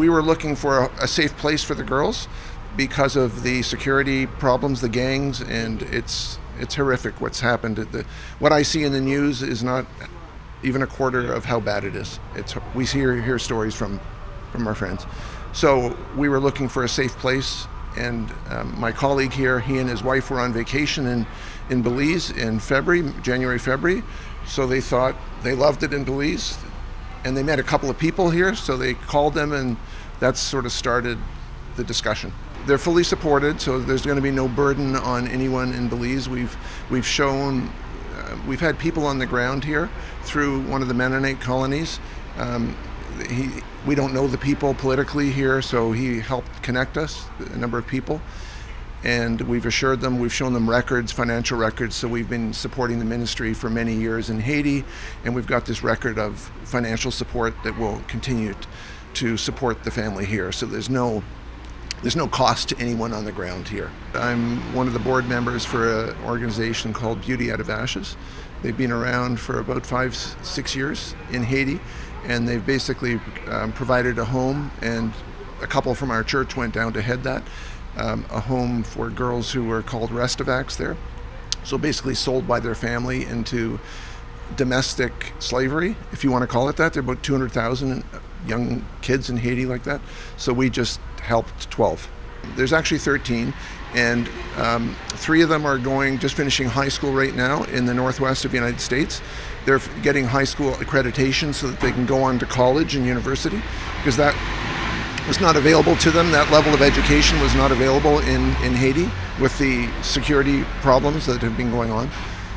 We were looking for a safe place for the girls because of the security problems, the gangs, and it's horrific what's happened. What I see in the news is not even a quarter of how bad it is. We hear stories from our friends. So we were looking for a safe place, and my colleague here, he and his wife were on vacation in Belize in January, February. So they thought they loved it in Belize, and they met a couple of people here, so they called them, and that sort of started the discussion. They're fully supported, so there's going to be no burden on anyone in Belize. We've had people on the ground here through one of the Mennonite colonies. We don't know the people politically here, so he helped connect us, a number of people, and we've assured them, we've shown them records, financial records. So we've been supporting the ministry for many years in Haiti, and we've got this record of financial support that will continue to support the family here. So there's no cost to anyone on the ground here. I'm one of the board members for an organization called Beauty Out of Ashes. They've been around for about 5-6 years in Haiti, and they've basically provided a home, and a couple from our church went down to head that, a home for girls who were called restavaks there. So basically sold by their family into domestic slavery, if you want to call it that. There are about 200,000 young kids in Haiti like that. So we just helped 12. There's actually 13, and 3 of them are just finishing high school right now in the northwest of the United States. They're getting high school accreditation so that they can go on to college and university, because that was not available to them. That level of education was not available in Haiti with the security problems that have been going on.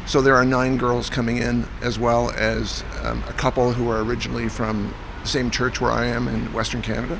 So there are 9 girls coming in, as well as a couple who are originally from the same church where I am in Western Canada.